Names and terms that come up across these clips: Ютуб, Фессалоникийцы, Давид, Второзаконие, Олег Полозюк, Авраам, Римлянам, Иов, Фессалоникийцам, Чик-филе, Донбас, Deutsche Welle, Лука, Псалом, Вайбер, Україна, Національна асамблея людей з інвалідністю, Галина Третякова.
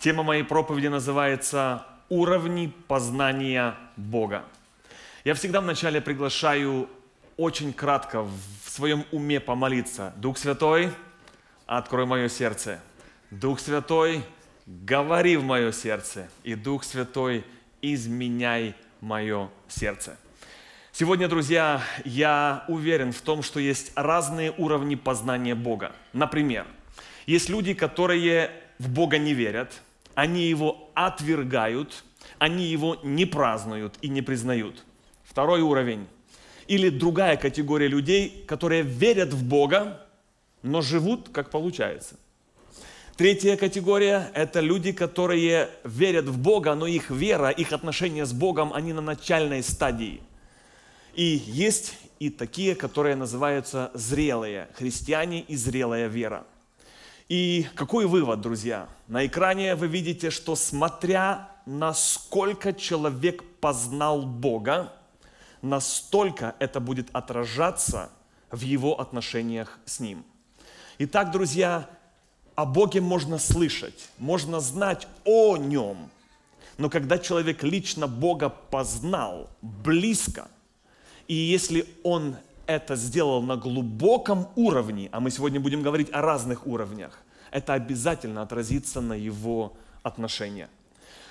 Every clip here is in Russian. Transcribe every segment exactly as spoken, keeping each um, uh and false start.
Тема моей проповеди называется «Уровни познания Бога». Я всегда вначале приглашаю очень кратко в своем уме помолиться. Дух Святой, открой мое сердце. Дух Святой, говори в мое сердце. И Дух Святой, изменяй мое сердце. Сегодня, друзья, я уверен в том, что есть разные уровни познания Бога. Например, есть люди, которые в Бога не верят, они Его отвергают, они Его не празднуют и не признают. Второй уровень. Или другая категория людей, которые верят в Бога, но живут, как получается. Третья категория – это люди, которые верят в Бога, но их вера, их отношения с Богом, они на начальной стадии. И есть и такие, которые называются зрелые христиане и зрелая вера. И какой вывод, друзья? На экране вы видите, что смотря насколько человек познал Бога, настолько это будет отражаться в его отношениях с Ним. Итак, друзья, о Боге можно слышать, можно знать о Нем. Но когда человек лично Бога познал близко, и если он это сделал на глубоком уровне, а мы сегодня будем говорить о разных уровнях, это обязательно отразится на его отношения.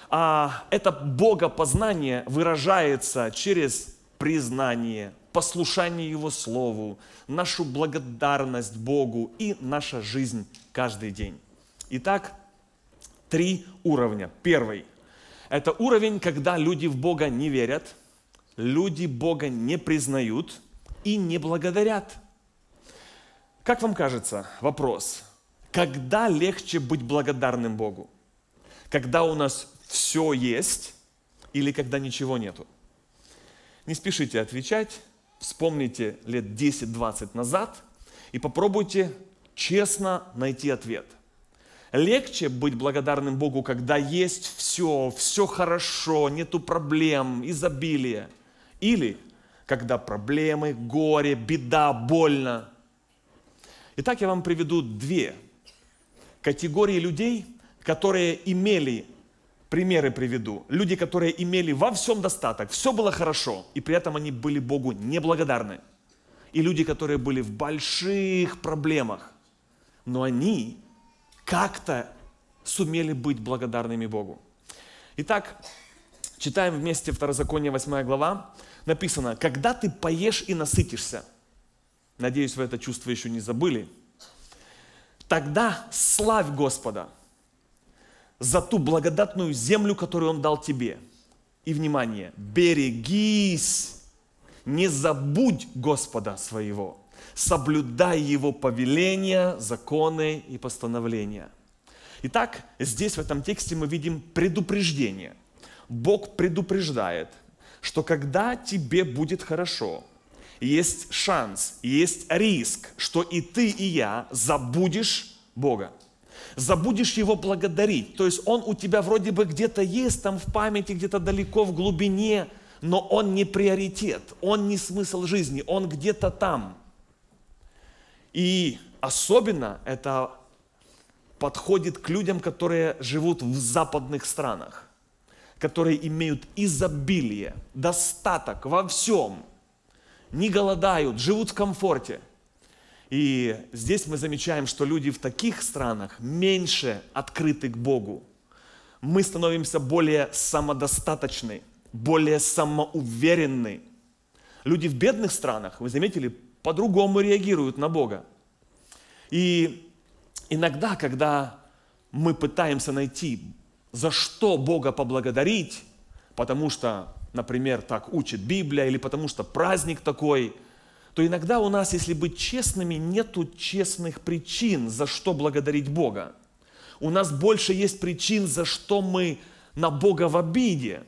А это богопознание выражается через признание, послушание Его Слову, нашу благодарность Богу и наша жизнь каждый день. Итак, три уровня. Первый – это уровень, когда люди в Бога не верят, люди Бога не признают и не благодарят. Как вам кажется, вопрос, когда легче быть благодарным Богу? Когда у нас все есть или когда ничего нету? Не спешите отвечать, вспомните лет десять-двадцать назад и попробуйте честно найти ответ. Легче быть благодарным Богу, когда есть все, все хорошо, нету проблем, изобилие. Или когда проблемы, горе, беда, больно. Итак, я вам приведу две категории людей, которые имели, примеры приведу, люди, которые имели во всем достаток, все было хорошо, и при этом они были Богу неблагодарны. И люди, которые были в больших проблемах, но они как-то сумели быть благодарными Богу. Итак, читаем вместе Второзаконие, восьмая глава. Написано, когда ты поешь и насытишься, надеюсь, вы это чувство еще не забыли, тогда славь Господа за ту благодатную землю, которую Он дал тебе. И, внимание, берегись, не забудь Господа своего, соблюдай Его повеления, законы и постановления. Итак, здесь в этом тексте мы видим предупреждение. Бог предупреждает, что когда тебе будет хорошо, есть шанс, есть риск, что и ты, и я забудешь Бога. Забудешь Его благодарить. То есть Он у тебя вроде бы где-то есть, там в памяти, где-то далеко в глубине, но Он не приоритет, Он не смысл жизни, Он где-то там. И особенно это подходит к людям, которые живут в западных странах, которые имеют изобилие, достаток во всем, не голодают, живут в комфорте. И здесь мы замечаем, что люди в таких странах меньше открыты к Богу. Мы становимся более самодостаточны, более самоуверенны. Люди в бедных странах, вы заметили, по-другому реагируют на Бога. И иногда, когда мы пытаемся найти Бога, за что Бога поблагодарить, потому что, например, так учит Библия, или потому что праздник такой, то иногда у нас, если быть честными, нету честных причин, за что благодарить Бога. У нас больше есть причин, за что мы на Бога в обиде,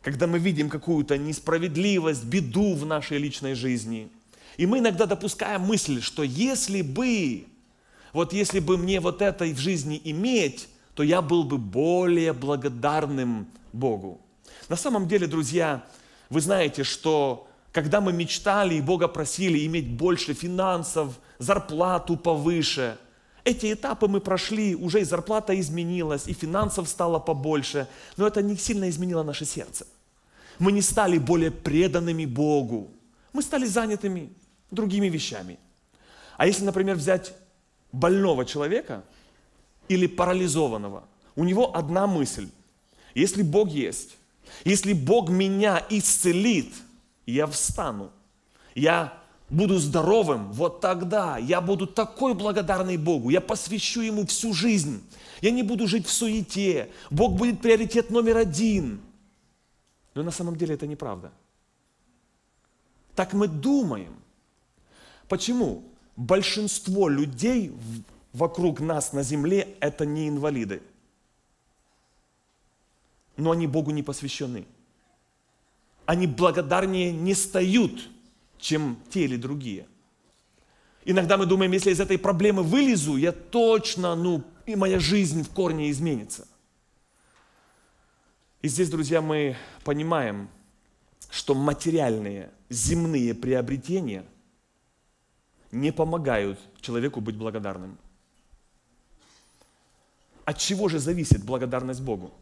когда мы видим какую-то несправедливость, беду в нашей личной жизни. И мы иногда допускаем мысль, что если бы, вот если бы мне вот это в жизни иметь, то я был бы более благодарным Богу. На самом деле, друзья, вы знаете, что когда мы мечтали и Бога просили иметь больше финансов, зарплату повыше, Эти этапы мы прошли, уже и зарплата изменилась, и финансов стало побольше, но это не сильно изменило наше сердце. Мы не стали более преданными Богу, мы стали занятыми другими вещами. А если, например, взять больного человека или парализованного, у него одна мысль. Если Бог есть, если Бог меня исцелит, я встану, я буду здоровым, вот тогда я буду такой благодарный Богу, я посвящу Ему всю жизнь, я не буду жить в суете, Бог будет приоритет номер один. Но на самом деле это неправда. Так мы думаем. Почему? Большинство людей вокруг нас на земле это не инвалиды. Но они Богу не посвящены. Они благодарнее не стают, чем те или другие. Иногда мы думаем, если из этой проблемы вылезу, я точно, ну, и моя жизнь в корне изменится. И здесь, друзья, мы понимаем, что материальные, земные приобретения не помогают человеку быть благодарным. От чего же зависит благодарность Богу?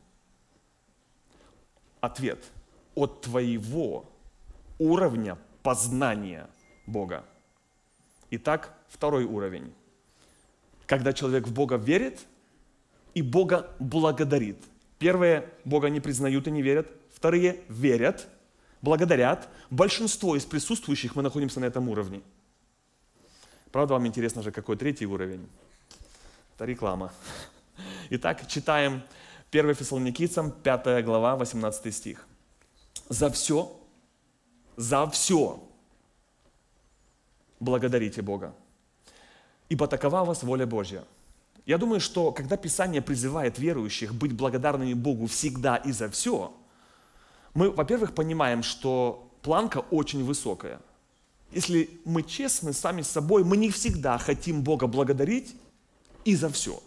Ответ – от твоего уровня познания Бога. Итак, второй уровень. Когда человек в Бога верит и Бога благодарит. Первые Бога не признают и не верят. Вторые верят, благодарят. Большинство из присутствующих мы находимся на этом уровне. Правда, вам интересно же, какой третий уровень? Это реклама. Итак, читаем первое Фессалоникийцам, пятая глава, восемнадцатый стих. «За все, за все благодарите Бога, ибо такова вас воля Божья». Я думаю, что когда Писание призывает верующих быть благодарными Богу всегда и за все, мы, во-первых, понимаем, что планка очень высокая. Если мы честны сами с собой, мы не всегда хотим Бога благодарить и за все.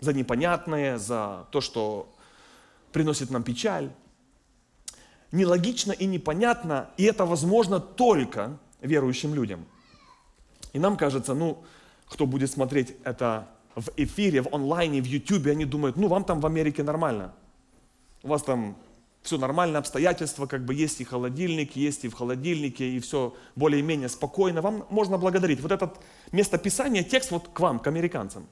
За непонятное, за то, что приносит нам печаль. Нелогично и непонятно, и это возможно только верующим людям. И нам кажется, ну, кто будет смотреть это в эфире, в онлайне, в Ютубе, они думают, ну, вам там в Америке нормально. У вас там все нормально, обстоятельства, как бы есть и холодильник, есть и в холодильнике, и все более-менее спокойно. Вам можно благодарить. Вот это место Писания, текст вот к вам, к американцам.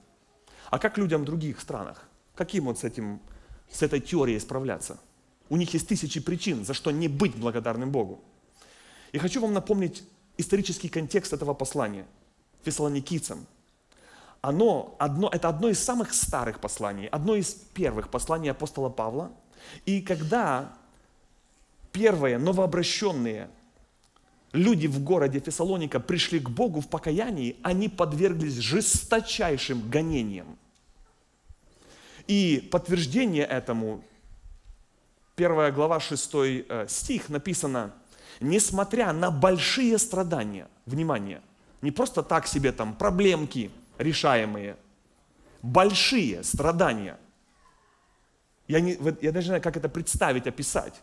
А как людям в других странах? Каким вот с этим, с этой теорией справляться? У них есть тысячи причин, за что не быть благодарным Богу. И хочу вам напомнить исторический контекст этого послания Фессалоникийцам. Оно, одно, это одно из самых старых посланий, одно из первых посланий апостола Павла. И когда первые новообращенные люди в городе Фессалоника пришли к Богу в покаянии, они подверглись жесточайшим гонениям. И подтверждение этому, первая глава, шестой стих, написано: «Несмотря на большие страдания», внимание, не просто так себе там проблемки решаемые, большие страдания. Я, не, я даже не знаю, как это представить, описать.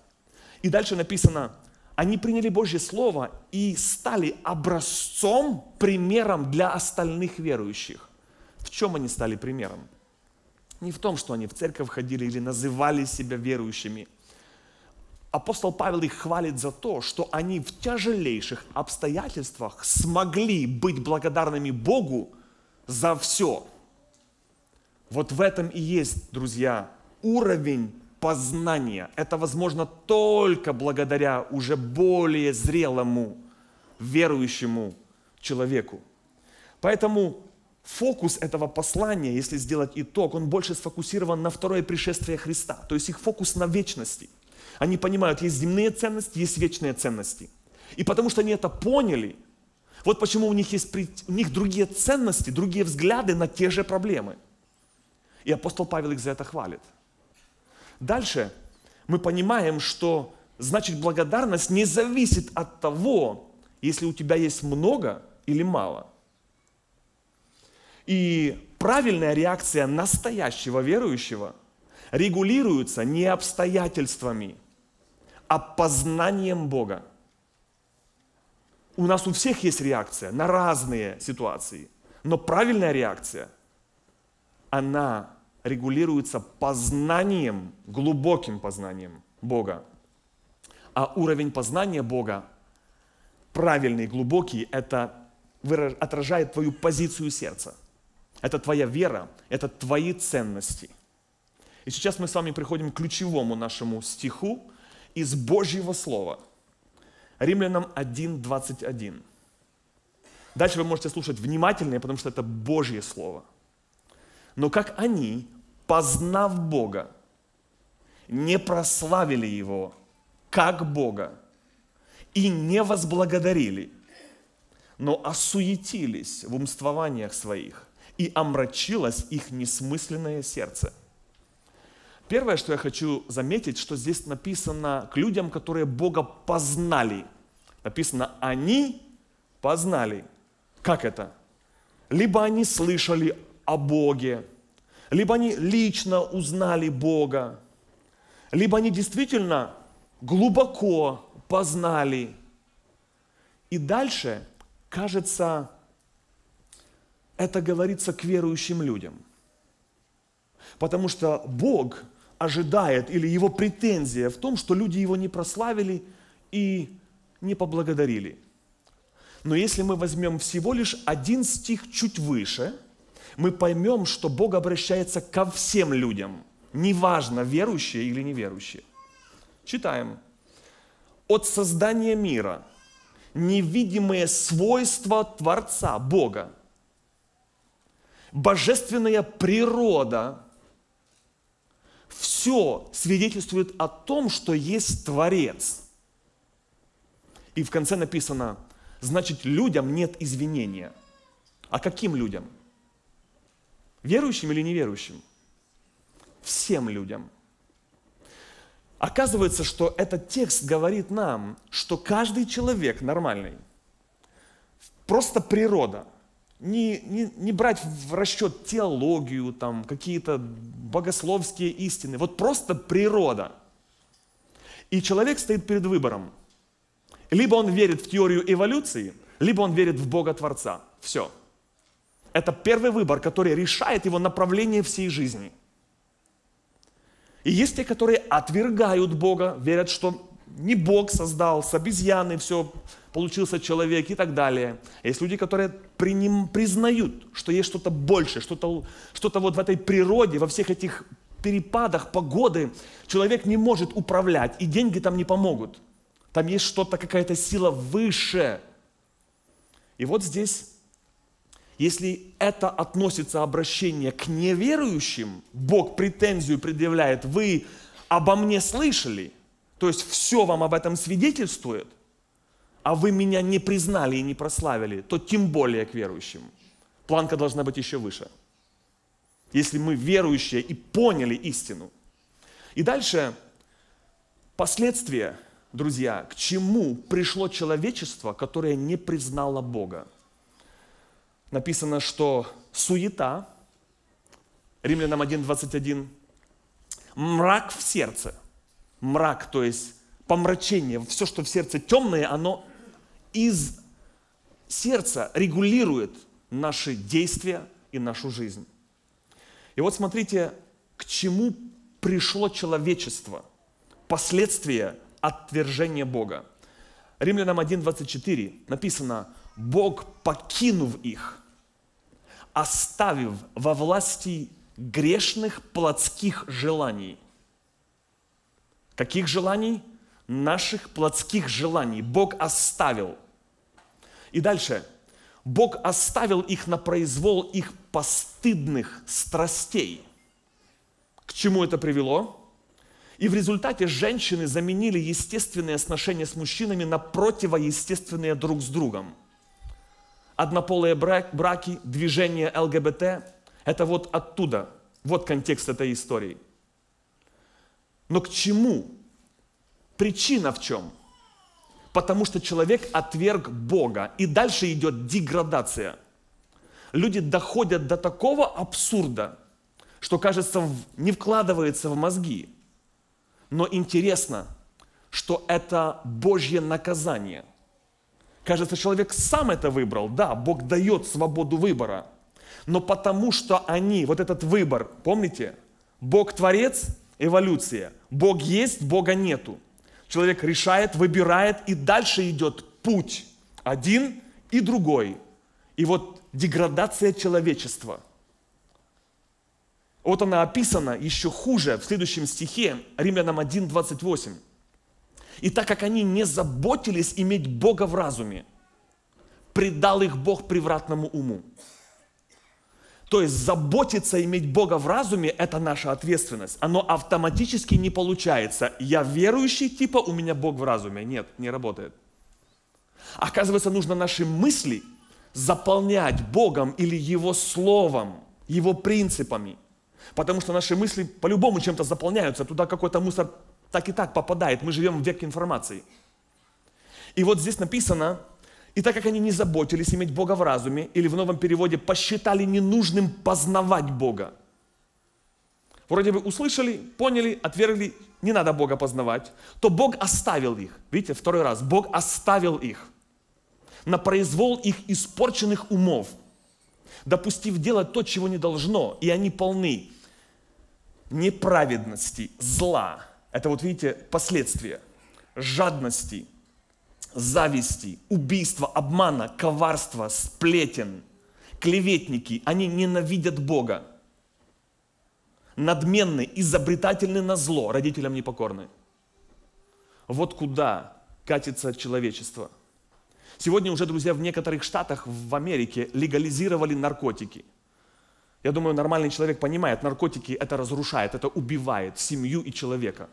И дальше написано: они приняли Божье Слово и стали образцом, примером для остальных верующих. В чем они стали примером? Не в том, что они в церковь ходили или называли себя верующими. Апостол Павел их хвалит за то, что они в тяжелейших обстоятельствах смогли быть благодарными Богу за все. Вот в этом и есть, друзья, уровень познание. Это возможно только благодаря уже более зрелому, верующему человеку. Поэтому фокус этого послания, если сделать итог, он больше сфокусирован на второе пришествие Христа. То есть их фокус на вечности. Они понимают, есть земные ценности, есть вечные ценности. И потому что они это поняли, вот почему у них есть у них другие ценности, другие взгляды на те же проблемы. И апостол Павел их за это хвалит. Дальше мы понимаем, что значит благодарность не зависит от того, если у тебя есть много или мало. И правильная реакция настоящего верующего регулируется не обстоятельствами, а познанием Бога. У нас у всех есть реакция на разные ситуации, но правильная реакция она регулируется познанием, глубоким познанием Бога. А уровень познания Бога, правильный, глубокий, это отражает твою позицию сердца. Это твоя вера, это твои ценности. И сейчас мы с вами приходим к ключевому нашему стиху из Божьего Слова. Римлянам один, двадцать один. Дальше вы можете слушать внимательнее, потому что это Божье Слово. «Но как они, познав Бога, не прославили Его, как Бога, и не возблагодарили, но осуетились в умствованиях своих, и омрачилось их несмысленное сердце». Первое, что я хочу заметить, что здесь написано к людям, которые Бога познали. Написано «они познали». Как это? Либо они слышали о Боге, либо они лично узнали Бога, либо они действительно глубоко познали. И дальше, кажется, это говорится к верующим людям. Потому что Бог ожидает, или его претензия в том, что люди его не прославили и не поблагодарили. Но если мы возьмем всего лишь один стих чуть выше, мы поймем, что Бог обращается ко всем людям, неважно, верующие или неверующие. Читаем. «От создания мира невидимые свойства Творца, Бога, божественная природа, все свидетельствует о том, что есть Творец». И в конце написано, значит, людям нет извинения. А каким людям? Верующим или неверующим? Всем людям. Оказывается, что этот текст говорит нам, что каждый человек нормальный, просто природа, не, не, не брать в расчет теологию, там, какие-то богословские истины, вот просто природа. И человек стоит перед выбором. Либо он верит в теорию эволюции, либо он верит в Бога Творца. Все. Это первый выбор, который решает его направление всей жизни. И есть те, которые отвергают Бога, верят, что не Бог создал, с обезьяны все, получился человек и так далее. Есть люди, которые при ним признают, что есть что-то большее, что-то что-то вот в этой природе, во всех этих перепадах погоды человек не может управлять, и деньги там не помогут. Там есть что-то, какая-то сила выше. И вот здесь, если это относится обращение к неверующим, Бог претензию предъявляет, вы обо мне слышали, то есть все вам об этом свидетельствует, а вы меня не признали и не прославили, то тем более к верующим. Планка должна быть еще выше. Если мы верующие и поняли истину. И дальше последствия. Друзья, к чему пришло человечество, которое не признало Бога? Написано, что суета, Римлянам один, двадцать один, мрак в сердце. Мрак, то есть помрачение, все, что в сердце темное, оно из сердца регулирует наши действия и нашу жизнь. И вот смотрите, к чему пришло человечество, последствия отвержение Бога. Римлянам один, двадцать четыре написано, «Бог, покинув их, оставив во власти грешных плотских желаний». Каких желаний? Наших плотских желаний. Бог оставил. И дальше. «Бог оставил их на произвол их постыдных страстей». К чему это привело? И в результате женщины заменили естественные отношения с мужчинами на противоестественные друг с другом. Однополые браки, движение ЛГБТ – это вот оттуда, вот контекст этой истории. Но к чему? Причина в чем? Потому что человек отверг Бога, и дальше идет деградация. Люди доходят до такого абсурда, что, кажется, не вкладывается в мозги. Но интересно, что это Божье наказание. Кажется, человек сам это выбрал. Да, Бог дает свободу выбора. Но потому что они, вот этот выбор, помните, Бог-творец, эволюция. Бог есть, Бога нету. Человек решает, выбирает, и дальше идет путь один и другой. И вот деградация человечества. Вот она описана еще хуже в следующем стихе, Римлянам один, двадцать восемь. «И так как они не заботились иметь Бога в разуме, предал их Бог превратному уму». То есть заботиться, иметь Бога в разуме – это наша ответственность. Оно автоматически не получается. Я верующий, типа у меня Бог в разуме. Нет, не работает. Оказывается, нужно наши мысли заполнять Богом или Его Словом, Его принципами. Потому что наши мысли по-любому чем-то заполняются. Туда какой-то мусор так и так попадает. Мы живем в век информации. И вот здесь написано… И так как они не заботились иметь Бога в разуме, или в новом переводе посчитали ненужным познавать Бога. Вроде бы услышали, поняли, отвергли, не надо Бога познавать, то Бог оставил их. Видите, второй раз, Бог оставил их на произвол их испорченных умов, допустив делать то, чего не должно, и они полны неправедности, зла. Это вот, видите, последствия, жадности, зависти, убийства, обмана, коварства, сплетен, клеветники, они ненавидят Бога. Надменны, изобретательны на зло, родителям непокорны. Вот куда катится человечество. Сегодня уже, друзья, в некоторых штатах в Америке легализировали наркотики. Я думаю, нормальный человек понимает, наркотики это разрушает, это убивает семью и человека.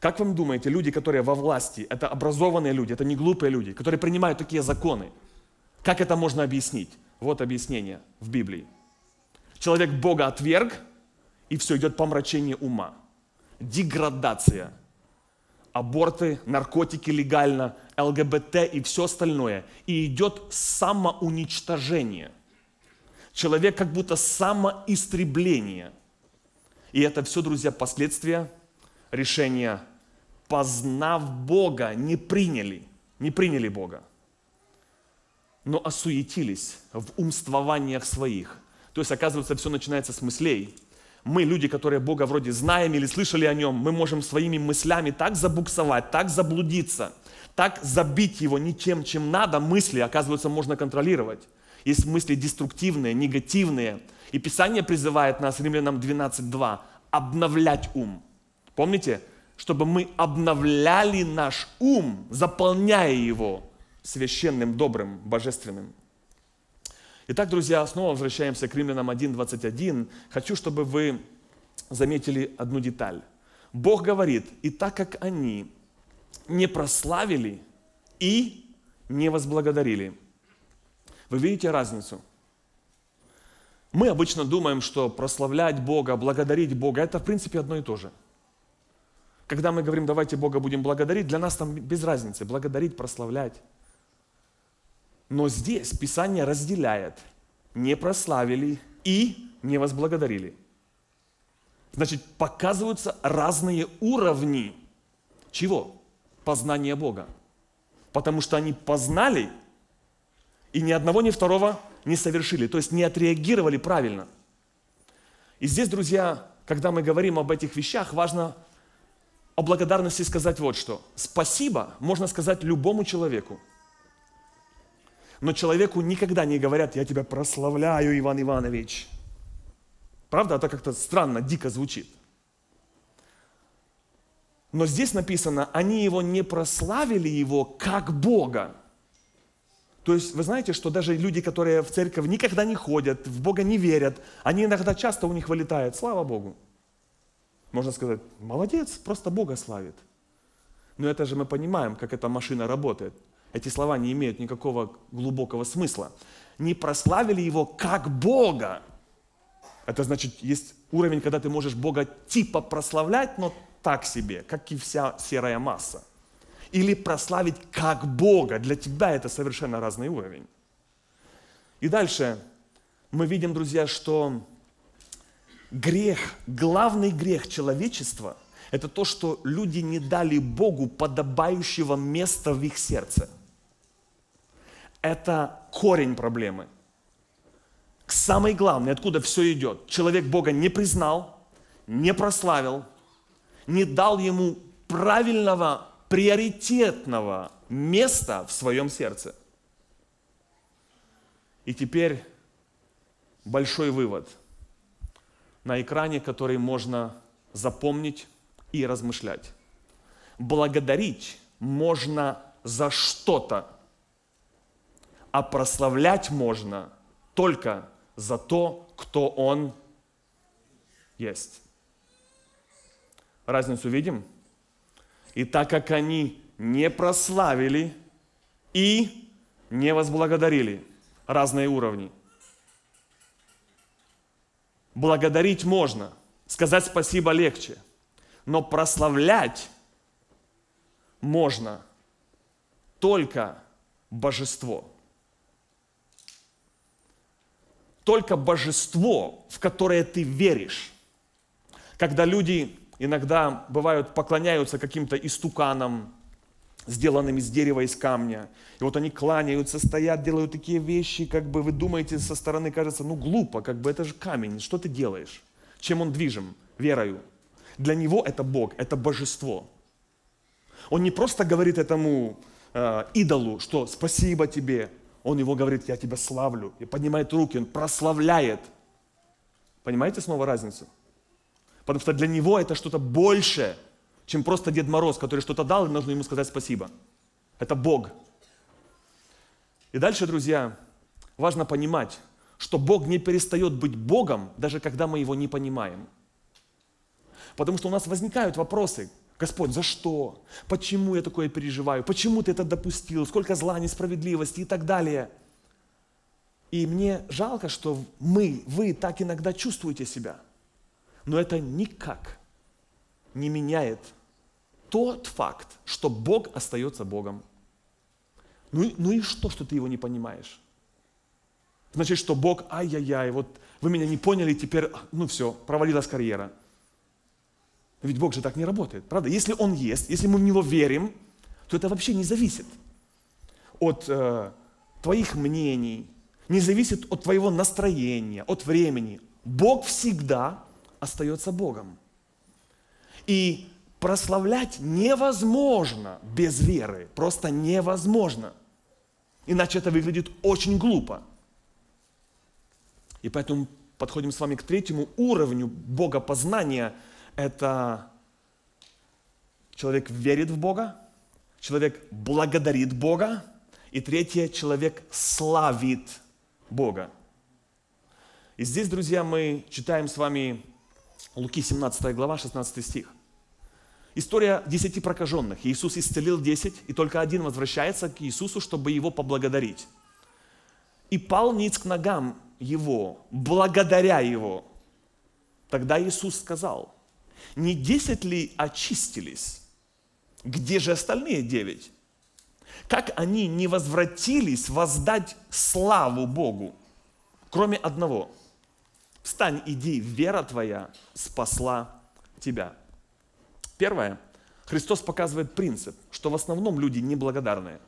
Как вы думаете, люди, которые во власти, это образованные люди, это не глупые люди, которые принимают такие законы, как это можно объяснить? Вот объяснение в Библии. Человек Бога отверг, и все идет помрачение ума. Деградация. Аборты, наркотики легально, ЛГБТ и все остальное. И идет самоуничтожение. Человек как будто самоистребление. И это все, друзья, последствия. Решение, познав Бога, не приняли, не приняли Бога, но осуетились в умствованиях своих. То есть, оказывается, все начинается с мыслей. Мы, люди, которые Бога вроде знаем или слышали о Нем, мы можем своими мыслями так забуксовать, так заблудиться, так забить Его ничем, чем надо. Мысли, оказывается, можно контролировать. Есть мысли деструктивные, негативные. И Писание призывает нас, Римлянам двенадцать, два, обновлять ум. Помните, чтобы мы обновляли наш ум, заполняя его священным, добрым, божественным. Итак, друзья, снова возвращаемся к Римлянам один, двадцать один. Хочу, чтобы вы заметили одну деталь. Бог говорит, и так как они не прославили и не возблагодарили. Вы видите разницу? Мы обычно думаем, что прославлять Бога, благодарить Бога, это в принципе одно и то же. Когда мы говорим, давайте Бога будем благодарить, для нас там без разницы, благодарить, прославлять. Но здесь Писание разделяет. Не прославили и не возблагодарили. Значит, показываются разные уровни. Чего? Познания Бога. Потому что они познали, и ни одного, ни второго не совершили. То есть не отреагировали правильно. И здесь, друзья, когда мы говорим об этих вещах, важно о благодарности сказать вот что. Спасибо можно сказать любому человеку. Но человеку никогда не говорят, я тебя прославляю, Иван Иванович. Правда, это как-то странно, дико звучит. Но здесь написано, они его не прославили его как Бога. То есть вы знаете, что даже люди, которые в церковь никогда не ходят, в Бога не верят, они иногда часто у них вылетают, слава Богу. Можно сказать, молодец, просто Бога славит. Но это же мы понимаем, как эта машина работает. Эти слова не имеют никакого глубокого смысла. Не прославили его как Бога. Это значит, есть уровень, когда ты можешь Бога типа прославлять, но так себе, как и вся серая масса. Или прославить как Бога. Для тебя это совершенно разный уровень. И дальше мы видим, друзья, что... Грех, главный грех человечества – это то, что люди не дали Богу подобающего места в их сердце. Это корень проблемы. к самой главной, откуда все идет. Человек Бога не признал, не прославил, не дал ему правильного, приоритетного места в своем сердце. И теперь большой вывод на экране, который можно запомнить и размышлять. Благодарить можно за что-то, а прославлять можно только за то, кто Он есть. Разницу видим? И так как они не прославили и не возблагодарили, разные уровни. Благодарить можно, сказать спасибо легче, но прославлять можно только божество. Только божество, в которое ты веришь. Когда люди иногда, бывают, поклоняются каким-то истуканам, сделанным из дерева, из камня. И вот они кланяются, стоят, делают такие вещи, как бы вы думаете, со стороны кажется, ну глупо, как бы это же камень, что ты делаешь? Чем он движим? Верою. Для него это Бог, это божество. Он не просто говорит этому э, идолу, что спасибо тебе. Он его говорит, я тебя славлю. И поднимает руки, он прославляет. Понимаете снова разницу? Потому что для него это что-то большее, чем просто Дед Мороз, который что-то дал, и нужно ему сказать спасибо. Это Бог. И дальше, друзья, важно понимать, что Бог не перестает быть Богом, даже когда мы Его не понимаем. Потому что у нас возникают вопросы. Господь, за что? Почему я такое переживаю? Почему Ты это допустил? Сколько зла, несправедливости и так далее. И мне жалко, что мы, вы так иногда чувствуете себя. Но это никак не меняет тот факт, что Бог остается Богом. Ну, ну и что, что ты его не понимаешь? Значит, что Бог, ай-яй-яй, вот вы меня не поняли, теперь, ну все, провалилась карьера. Ведь Бог же так не работает, правда? Если Он есть, если мы в Него верим, то это вообще не зависит от э, твоих мнений, не зависит от твоего настроения, от времени. Бог всегда остается Богом. И прославлять невозможно без веры. Просто невозможно. Иначе это выглядит очень глупо. И поэтому подходим с вами к третьему уровню богопознания. Это человек верит в Бога, человек благодарит Бога, и третье, человек славит Бога. И здесь, друзья, мы читаем с вами Луки семнадцатая глава, шестнадцатый стих. История десяти прокаженных. Иисус исцелил десять, и только один возвращается к Иисусу, чтобы его поблагодарить. «И пал ниц к ногам его, благодаря его». Тогда Иисус сказал, «Не десять ли очистились? Где же остальные девять? Как они не возвратились воздать славу Богу, кроме одного? Встань, иди, вера твоя спасла тебя». Первое. Христос показывает принцип, что в основном люди неблагодарные.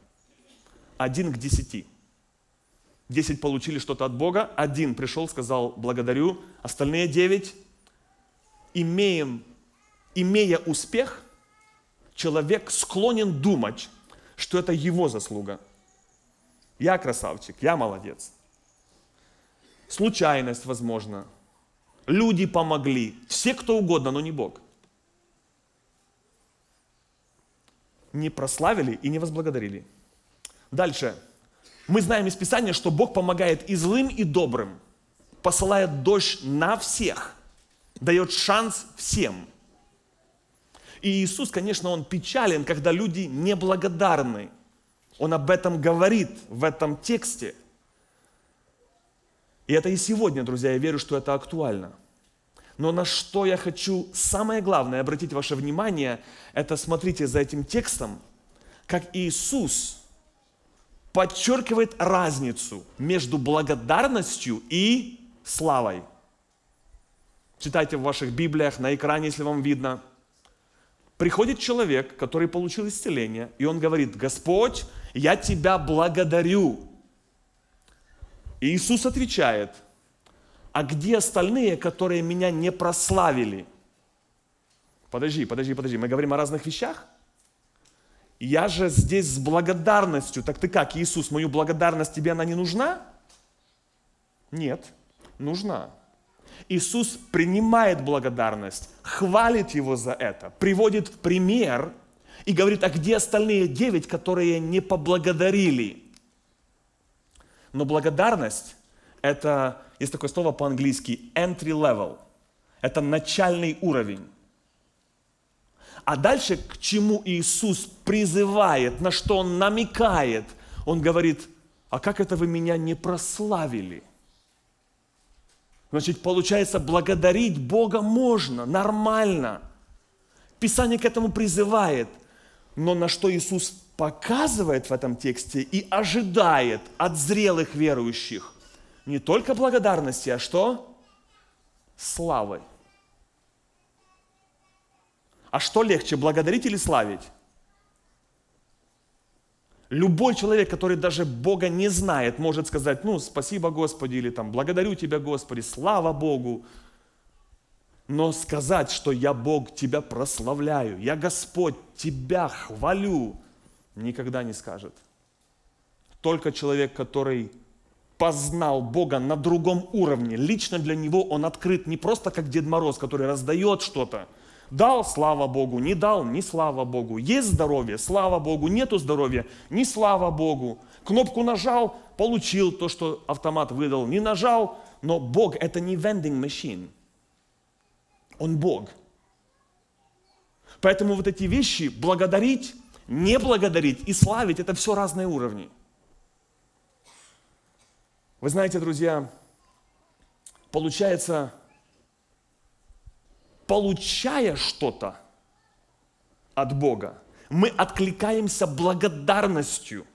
Один к десяти. Десять получили что-то от Бога, один пришел, сказал «благодарю», остальные девять. Имеем, имея успех, человек склонен думать, что это его заслуга. Я красавчик, я молодец. Случайность, возможно. Люди помогли. Все, кто угодно, но не Бог. Не прославили и не возблагодарили. Дальше. Мы знаем из Писания, что Бог помогает и злым, и добрым. Посылает дождь на всех. Дает шанс всем. И Иисус, конечно, Он печален, когда люди неблагодарны. Он об этом говорит в этом тексте. И это и сегодня, друзья, я верю, что это актуально. Но на что я хочу, самое главное, обратить ваше внимание, это смотрите за этим текстом, как Иисус подчеркивает разницу между благодарностью и славой. Читайте в ваших Библиях, на экране, если вам видно. Приходит человек, который получил исцеление, и он говорит, «Господь, я Тебя благодарю». И Иисус отвечает, а где остальные, которые меня не прославили? Подожди, подожди, подожди, мы говорим о разных вещах? Я же здесь с благодарностью. Так ты как, Иисус, мою благодарность, тебе она не нужна? Нет, нужна. Иисус принимает благодарность, хвалит его за это, приводит в пример и говорит, а где остальные девять, которые не поблагодарили? Но благодарность – это, есть такое слово по-английски, entry level. Это начальный уровень. А дальше, к чему Иисус призывает, на что Он намекает, Он говорит, а как это вы меня не прославили? Значит, получается, благодарить Бога можно, нормально. Писание к этому призывает. Но на что Иисус показывает в этом тексте и ожидает от зрелых верующих не только благодарности, а что? Славы. А что легче, благодарить или славить? Любой человек, который даже Бога не знает, может сказать, ну, спасибо, Господи, или там, благодарю Тебя, Господи, слава Богу. Но сказать, что я, Бог, Тебя прославляю, я, Господь, Тебя хвалю, никогда не скажет. Только человек, который познал Бога на другом уровне, лично для него он открыт не просто как Дед Мороз, который раздает что-то, дал, слава Богу, не дал, не слава Богу. Есть здоровье, слава Богу, нету здоровья, не слава Богу. Кнопку нажал, получил то, что автомат выдал, не нажал, но Бог это не vending machine. Он Бог. Поэтому вот эти вещи, благодарить, не благодарить и славить, это все разные уровни. Вы знаете, друзья, получается... Получая что-то от Бога, мы откликаемся благодарностью.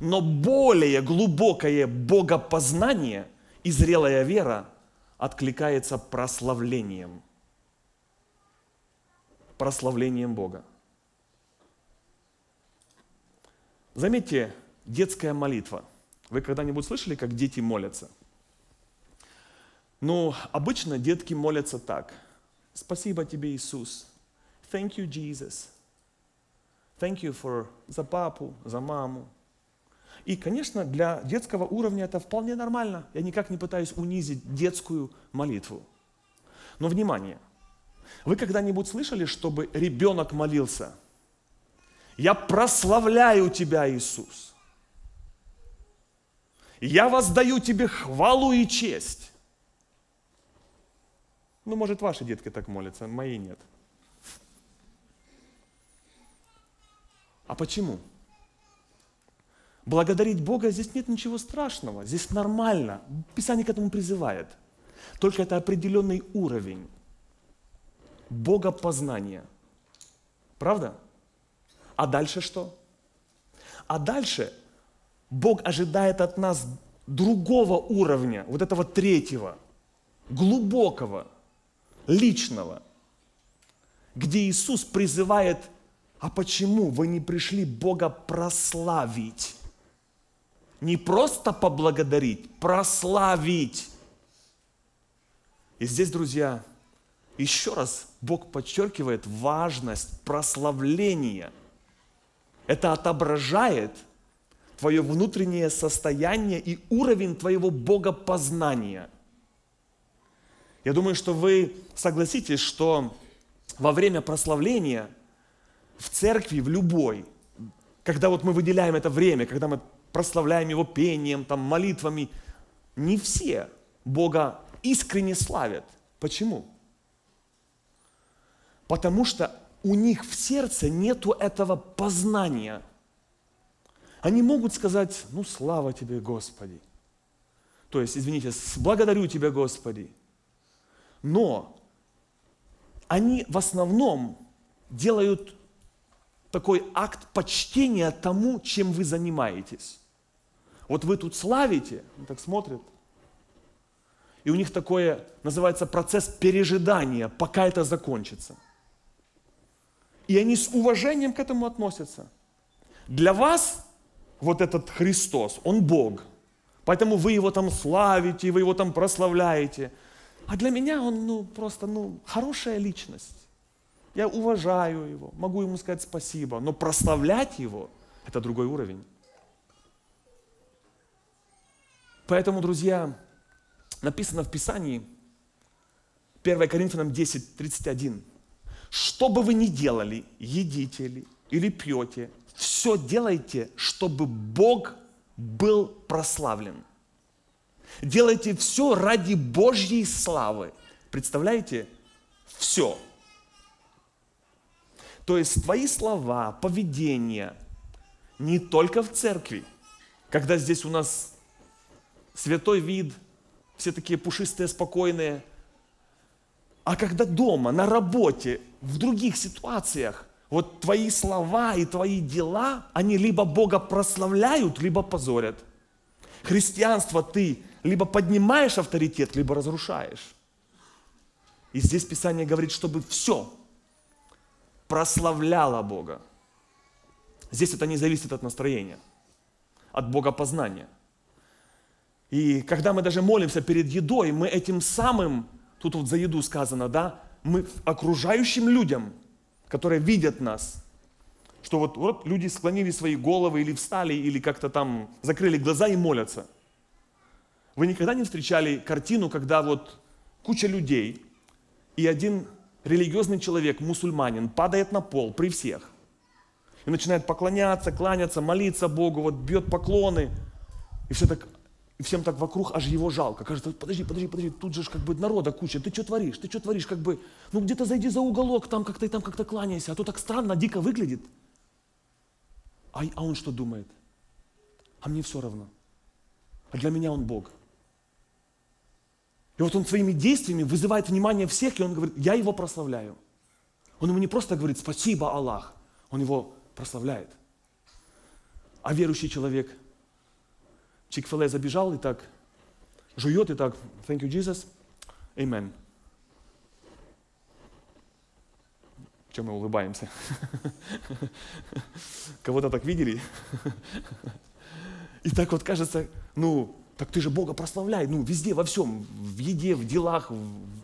Но более глубокое богопознание и зрелая вера откликается прославлением. Прославлением Бога. Заметьте, детская молитва. Вы когда-нибудь слышали, как дети молятся? Ну, обычно детки молятся так. Спасибо тебе, Иисус. Thank you, Jesus. Thank you for... за папу, за маму. И, конечно, для детского уровня это вполне нормально. Я никак не пытаюсь унизить детскую молитву. Но, внимание, вы когда-нибудь слышали, чтобы ребенок молился? Я прославляю тебя, Иисус. Я воздаю тебе хвалу и честь. Ну, может, ваши детки так молятся, мои нет. А почему? Благодарить Бога здесь нет ничего страшного, здесь нормально. Писание к этому призывает. Только это определенный уровень богопознания. Правда? А дальше что? А дальше Бог ожидает от нас другого уровня, вот этого третьего, глубокого, личного, где Иисус призывает, а почему вы не пришли Бога прославить? Не просто поблагодарить, прославить. И здесь, друзья, еще раз Бог подчеркивает важность прославления. Это отображает твое внутреннее состояние и уровень твоего богопознания. Я думаю, что вы согласитесь, что во время прославления в церкви, в любой, когда вот мы выделяем это время, когда мы прославляем Его пением, там, молитвами, не все Бога искренне славят. Почему? Потому что у них в сердце нету этого познания. Они могут сказать, ну, слава Тебе, Господи. То есть, извините, благодарю Тебя, Господи. Но они в основном делают такой акт почтения тому, чем вы занимаетесь. Вот вы тут славите, он так смотрит, и у них такое, называется, процесс пережидания, пока это закончится. И они с уважением к этому относятся. Для вас вот этот Христос, Он Бог. Поэтому вы его там славите, вы его там прославляете. А для меня он ну, просто ну, хорошая личность. Я уважаю его, могу ему сказать спасибо. Но прославлять его – это другой уровень. Поэтому, друзья, написано в Писании, первое Коринфянам десять, тридцать один. «Что бы вы ни делали, едите ли или пьете, все делайте, чтобы Бог был прославлен. Делайте все ради Божьей славы». Представляете? Все. То есть твои слова, поведение не только в церкви, когда здесь у нас святой вид, все такие пушистые, спокойные, а когда дома, на работе, в других ситуациях, вот твои слова и твои дела, они либо Бога прославляют, либо позорят. Христианство ты либо поднимаешь авторитет, либо разрушаешь. И здесь Писание говорит, чтобы все прославляло Бога. Здесь это не зависит от настроения, от богопознания. И когда мы даже молимся перед едой, мы этим самым... Тут вот за еду сказано, да, мы окружающим людям, которые видят нас, что вот, вот люди склонили свои головы или встали, или как-то там закрыли глаза и молятся. Вы никогда не встречали картину, когда вот куча людей, и один религиозный человек, мусульманин, падает на пол при всех и начинает поклоняться, кланяться, молиться Богу, вот бьет поклоны, и все так... И всем так вокруг аж его жалко. Кажется, подожди, подожди, подожди, тут же как бы народа куча, ты что творишь, ты что творишь, как бы, ну где-то зайди за уголок, там как-то и там как-то кланяйся, а то так странно, дико выглядит. А, а он что думает? А мне все равно. А для меня он Бог. И вот он своими действиями вызывает внимание всех, и он говорит, я его прославляю. Он ему не просто говорит, спасибо, Аллах, он его прославляет. А верующий человек... Чик-филе забежал и так жует, и так, thank you, Jesus, amen. Чем мы улыбаемся? Кого-то так видели? И так вот кажется, ну, так ты же Бога прославляй, ну, везде, во всем, в еде, в делах,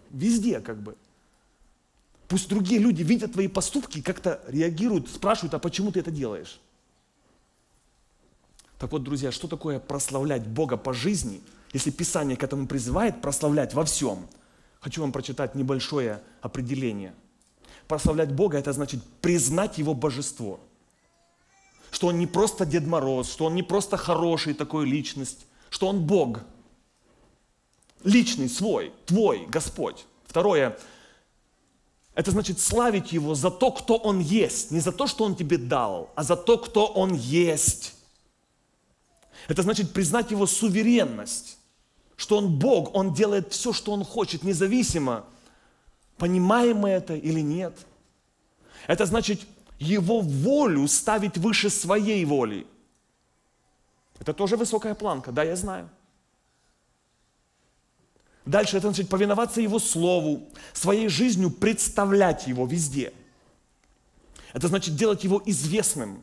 везде как бы. Пусть другие люди видят твои поступки, как-то реагируют, спрашивают, а почему ты это делаешь? Так вот, друзья, что такое прославлять Бога по жизни, если Писание к этому призывает прославлять во всем? Хочу вам прочитать небольшое определение. Прославлять Бога – это значит признать Его божество. Что Он не просто Дед Мороз, что Он не просто хороший такой личность, что Он Бог. Личный, свой, твой, Господь. Второе – это значит славить Его за то, кто Он есть. Не за то, что Он тебе дал, а за то, кто Он есть. Это значит признать Его суверенность, что Он Бог, Он делает все, что Он хочет, независимо, понимаем мы это или нет. Это значит Его волю ставить выше своей воли. Это тоже высокая планка, да, я знаю. Дальше это значит повиноваться Его Слову, своей жизнью представлять Его везде. Это значит делать Его известным.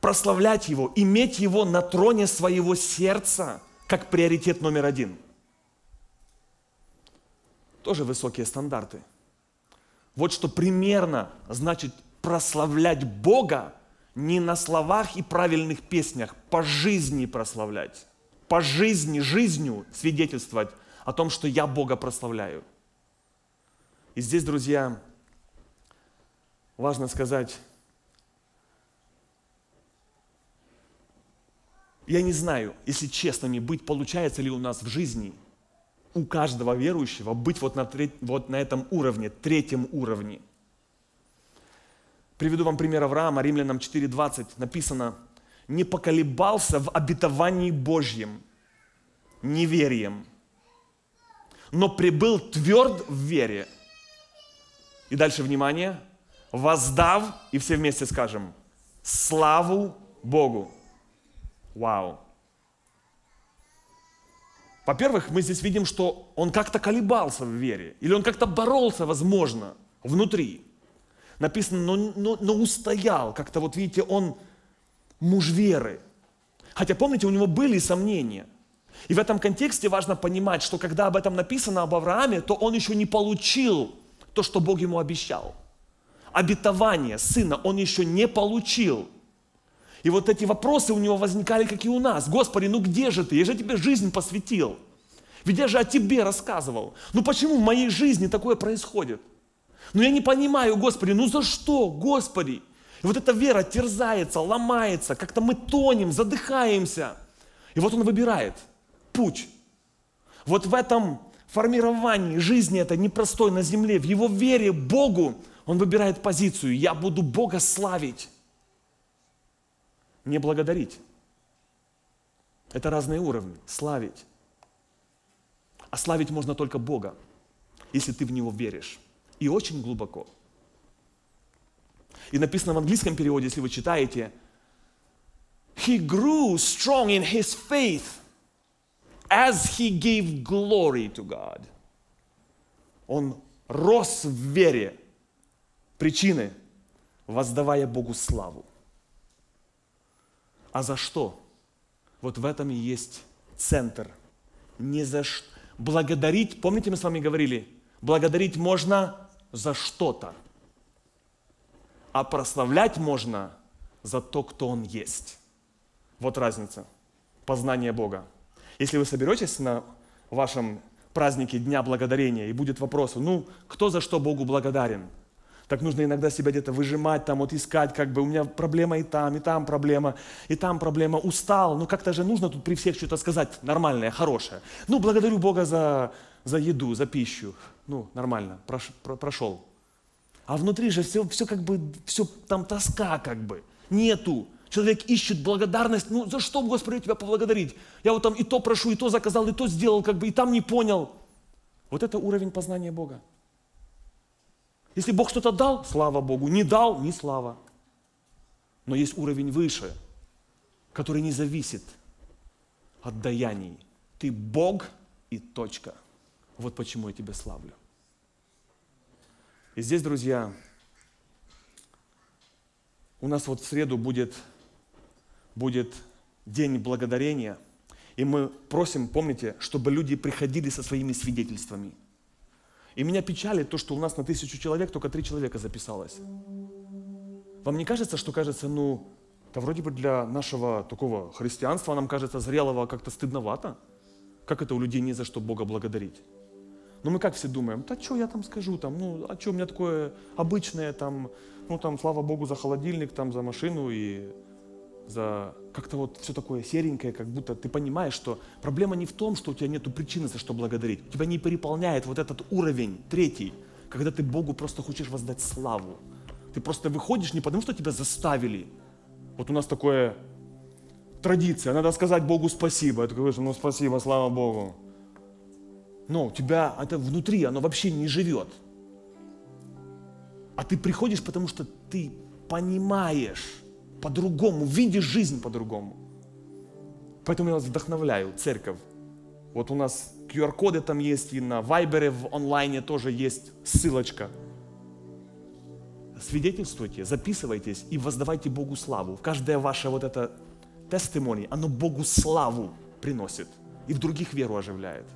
Прославлять Его, иметь Его на троне своего сердца, как приоритет номер один. Тоже высокие стандарты. Вот что примерно значит прославлять Бога не на словах и правильных песнях, по жизни прославлять, по жизни, жизнью свидетельствовать о том, что я Бога прославляю. И здесь, друзья, важно сказать... Я не знаю, если честными быть, получается ли у нас в жизни у каждого верующего быть вот на, треть, вот на этом уровне, третьем уровне. Приведу вам пример Авраама, Римлянам четыре двадцать, написано: «Не поколебался в обетовании Божьем неверием, но пребыл тверд в вере». И дальше, внимание, «воздав», и все вместе скажем, «славу Богу». Вау! Во-первых, мы здесь видим, что он как-то колебался в вере, или он как-то боролся, возможно, внутри. Написано, но, но, но устоял, как-то вот видите, он муж веры. Хотя, помните, у него были сомнения. И в этом контексте важно понимать, что когда об этом написано, об Аврааме, то он еще не получил то, что Бог ему обещал. Обетование сына он еще не получил. И вот эти вопросы у него возникали, как и у нас. Господи, ну где же ты? Я же тебе жизнь посвятил. Ведь я же о тебе рассказывал. Ну почему в моей жизни такое происходит? Ну я не понимаю, Господи, ну за что, Господи? И вот эта вера терзается, ломается, как-то мы тонем, задыхаемся. И вот он выбирает путь. Вот в этом формировании жизни этой непростой на земле, в его вере Богу, он выбирает позицию. Я буду Бога славить, не благодарить. Это разные уровни. Славить. А славить можно только Бога, если ты в Него веришь. И очень глубоко. И написано в английском переводе, если вы читаете, He grew strong in his faith as he gave glory to God. Он рос в вере. Причины, воздавая Богу славу. А за что? Вот в этом и есть центр. Не за что. Благодарить, помните, мы с вами говорили, благодарить можно за что-то, а прославлять можно за то, кто Он есть. Вот разница. Познание Бога. Если вы соберетесь на вашем празднике Дня Благодарения, и будет вопрос, ну, кто за что Богу благодарен? Так нужно иногда себя где-то выжимать, там вот искать, как бы у меня проблема и там, и там проблема, и там проблема, устал. Ну как-то же нужно тут при всех что-то сказать нормальное, хорошее. Ну благодарю Бога за, за еду, за пищу. Ну нормально, прош, про, прошел. А внутри же все, все как бы, все там тоска как бы, нету. Человек ищет благодарность, ну за что, Господи, тебя поблагодарить? Я вот там и то прошу, и то заказал, и то сделал, как бы и там не понял. Вот это уровень познания Бога. Если Бог что-то дал, слава Богу, не дал, не слава. Но есть уровень выше, который не зависит от даяний. Ты Бог и точка. Вот почему я тебя славлю. И здесь, друзья, у нас вот в среду будет, будет День Благодарения. И мы просим, помните, чтобы люди приходили со своими свидетельствами. И меня печалит то, что у нас на тысячу человек только три человека записалось. Вам не кажется, что кажется, ну, да вроде бы для нашего такого христианства, нам кажется, зрелого как-то стыдновато? Как это у людей не за что Бога благодарить? Ну мы как все думаем, да что я там скажу, там, ну, а что у меня такое обычное, там, ну там, слава Богу, за холодильник, там, за машину и за как-то вот все такое серенькое, как будто ты понимаешь, что проблема не в том, что у тебя нету причины, за что благодарить. У тебя не переполняет вот этот уровень, третий, когда ты Богу просто хочешь воздать славу. Ты просто выходишь не потому, что тебя заставили. Вот у нас такая традиция, надо сказать Богу спасибо. Ты говоришь, ну спасибо, слава Богу. Но у тебя это внутри, оно вообще не живет. А ты приходишь, потому что ты понимаешь, по-другому, видишь жизнь по-другому. Поэтому я вас вдохновляю, церковь. Вот у нас ку ар коды там есть, и на Вайбере в онлайне тоже есть ссылочка. Свидетельствуйте, записывайтесь и воздавайте Богу славу. Каждое ваше вот это testimony, оно Богу славу приносит и в других веру оживляет.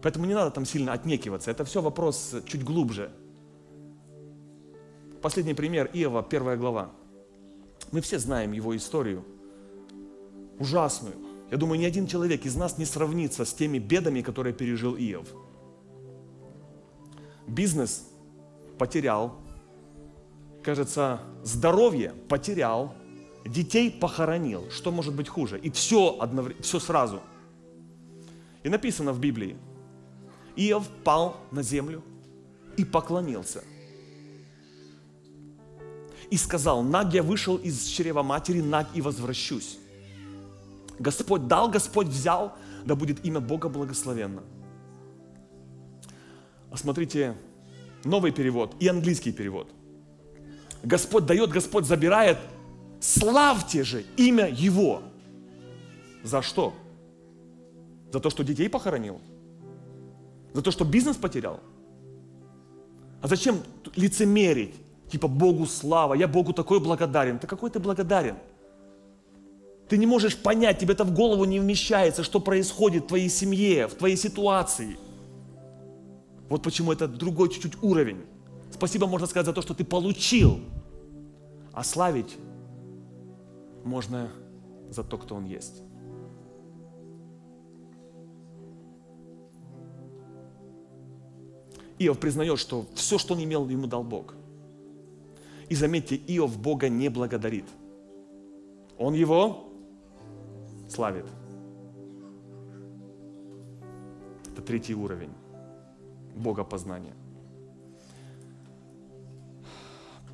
Поэтому не надо там сильно отнекиваться. Это все вопрос чуть глубже. Последний пример Иова, первая глава. Мы все знаем его историю, ужасную. Я думаю, ни один человек из нас не сравнится с теми бедами, которые пережил Иов. Бизнес потерял, кажется, здоровье потерял, детей похоронил. Что может быть хуже? И все, одновр... все сразу. И написано в Библии, Иов пал на землю и поклонился. И сказал, наг я вышел из чрева матери, наг и возвращусь. Господь дал, Господь взял, да будет имя Бога благословенно. Смотрите, новый перевод и английский перевод. Господь дает, Господь забирает, славьте же имя Его. За что? За то, что детей похоронил? За то, что бизнес потерял? А зачем лицемерить? Типа Богу слава, я Богу такой благодарен. Да какой ты благодарен? Ты не можешь понять, тебе это в голову не вмещается, что происходит в твоей семье, в твоей ситуации. Вот почему это другой чуть-чуть уровень. Спасибо, можно сказать, за то, что ты получил. А славить можно за то, кто он есть. Иов признает, что все, что он имел, ему дал Бог. И заметьте, Иов Бога не благодарит. Он его славит. Это третий уровень богопознания.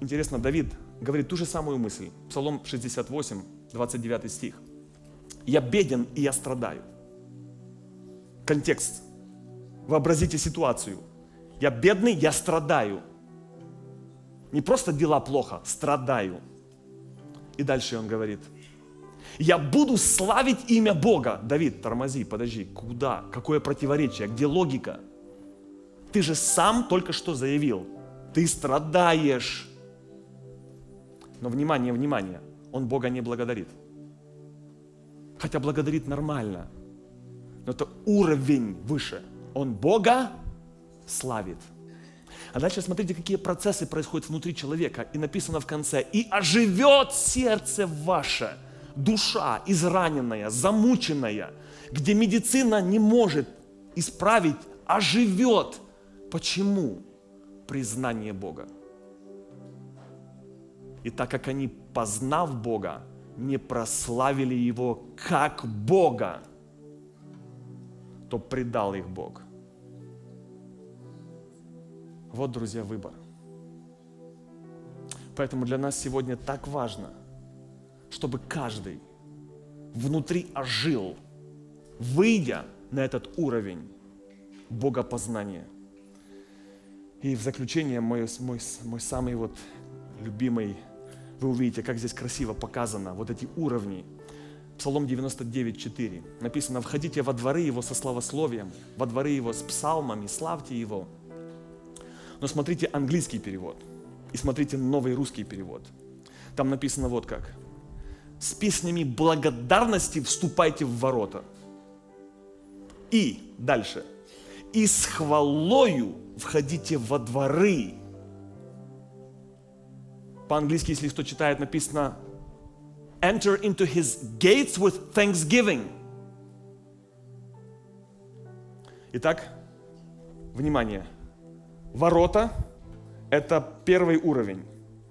Интересно, Давид говорит ту же самую мысль. Псалом шестьдесят восемь, двадцать девятый стих. «Я беден и я страдаю». Контекст. Вообразите ситуацию. Я бедный, я страдаю. Не просто дела плохо, страдаю. И дальше он говорит: я буду славить имя Бога. Давид, тормози, подожди, куда? Какое противоречие? Где логика? Ты же сам только что заявил, ты страдаешь. Но внимание, внимание, он Бога не благодарит. Хотя благодарит нормально, но это уровень выше. Он Бога славит. А дальше смотрите, какие процессы происходят внутри человека. И написано в конце: «И оживет сердце ваше, душа израненная, замученная, где медицина не может исправить, оживет». Почему? Признание Бога. И так как они, познав Бога, не прославили Его как Бога, то предал их Бог. Вот, друзья, выбор. Поэтому для нас сегодня так важно, чтобы каждый внутри ожил, выйдя на этот уровень богопознания. И в заключение мой, мой, мой самый вот любимый, вы увидите, как здесь красиво показано вот эти уровни. Псалом девяносто девять, четыре. Написано: «Входите во дворы Его со славословием, во дворы Его с псалмами, славьте Его». Но смотрите английский перевод и смотрите новый русский перевод. Там написано вот как: «С песнями благодарности вступайте в ворота». И дальше: «И с хвалою входите во дворы». По-английски, если кто читает, написано: «Enter into his gates with thanksgiving». Итак, внимание. Ворота – это первый уровень,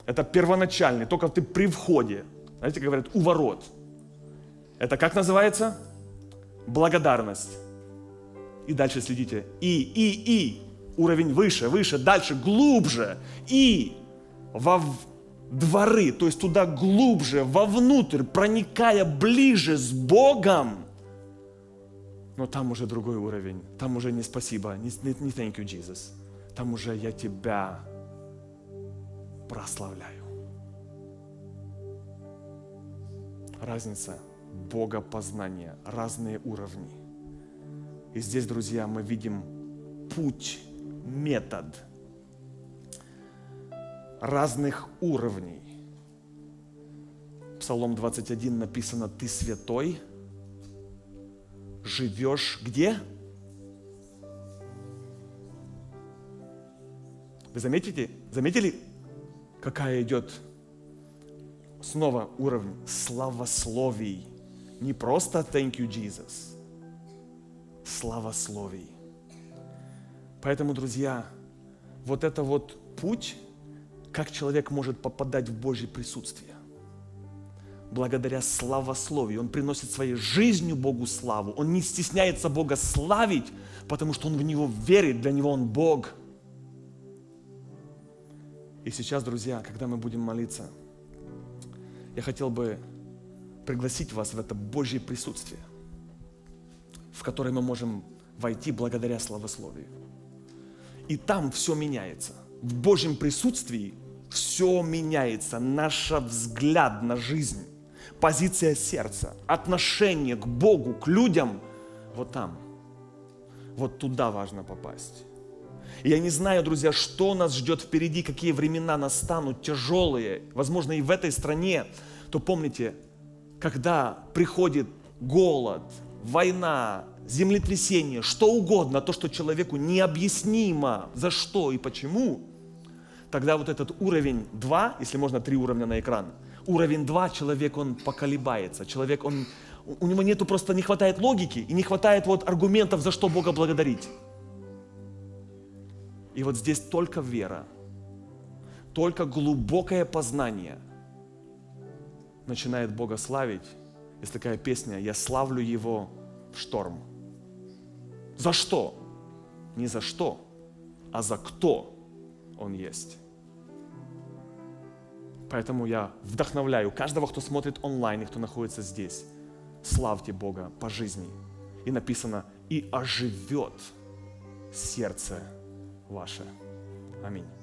это первоначальный, только ты при входе. Знаете, как говорят, у ворот. Это как называется? Благодарность. И дальше следите. И, и, и. Уровень выше, выше, дальше, глубже. И во дворы, то есть туда глубже, вовнутрь, проникая ближе с Богом. Но там уже другой уровень. Там уже не спасибо, не, не thank you, Jesus. Там уже я тебя прославляю. Разница богопознания, разные уровни. И здесь, друзья, мы видим путь, метод разных уровней. Псалом двадцать один написано: «Ты святой, живешь где?» Вы заметите? Заметили, какая идет снова уровень славословий? Не просто thank you, Jesus. Славословий. Поэтому, друзья, вот это вот путь, как человек может попадать в Божье присутствие. Благодаря славословию. Он приносит своей жизнью Богу славу. Он не стесняется Бога славить, потому что он в Него верит, для Него он Бог. И сейчас, друзья, когда мы будем молиться, я хотел бы пригласить вас в это Божье присутствие, в которое мы можем войти благодаря славословию. И там все меняется. В Божьем присутствии все меняется. Наш взгляд на жизнь, позиция сердца, отношение к Богу, к людям, вот там, вот туда важно попасть. И я не знаю, друзья, что нас ждет впереди, какие времена настанут тяжелые, возможно, и в этой стране, то помните, когда приходит голод, война, землетрясение, что угодно, то, что человеку необъяснимо, за что и почему, тогда вот этот уровень два, если можно три уровня на экран, уровень два, человек, он поколебается, человек, он, у него нету, просто не хватает логики и не хватает вот аргументов, за что Бога благодарить. И вот здесь только вера, только глубокое познание начинает Бога славить. Есть такая песня: «Я славлю Его в шторм». За что? Не за что, а за кто Он есть. Поэтому я вдохновляю каждого, кто смотрит онлайн и кто находится здесь. Славьте Бога по жизни. И написано: «И оживет сердце ваше». Аминь.